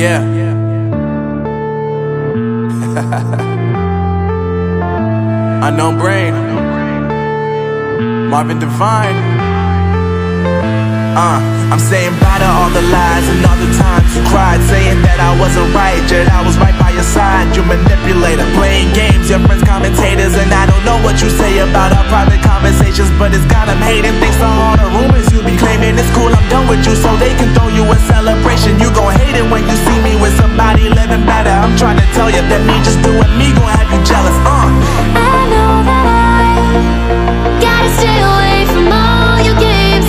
Yeah. Unknown Brain, Marvin Devine. I'm saying bye to all the lies and all the times you cried, saying that I wasn't right, yet I was right by your side. You manipulator, playing games, your friends commentators, and I don't know what you say about our private conversations, but it's got them hating. Thanks to all the rumors you be claiming, it's cool, I'm done with you, so they can throw you a celebration. You gon' hate it when you see me with somebody living better. I'm trying to tell you that me just doing me gon' have you jealous. I know that I gotta stay away from all your games.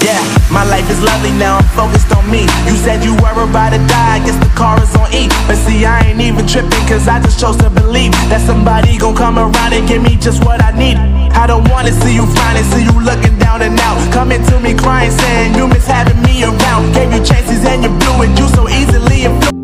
Yeah, my life is lovely now, I'm focused on me. You said you were about to die, I guess the car is on E. But see, I ain't even tripping, cause I just chose to believe that somebody gon' come around and give me just what I need. I don't wanna see you finally, see you looking down and out, coming to me crying, saying you miss having me around. Gave you chances and you blew it, you so easily influenced.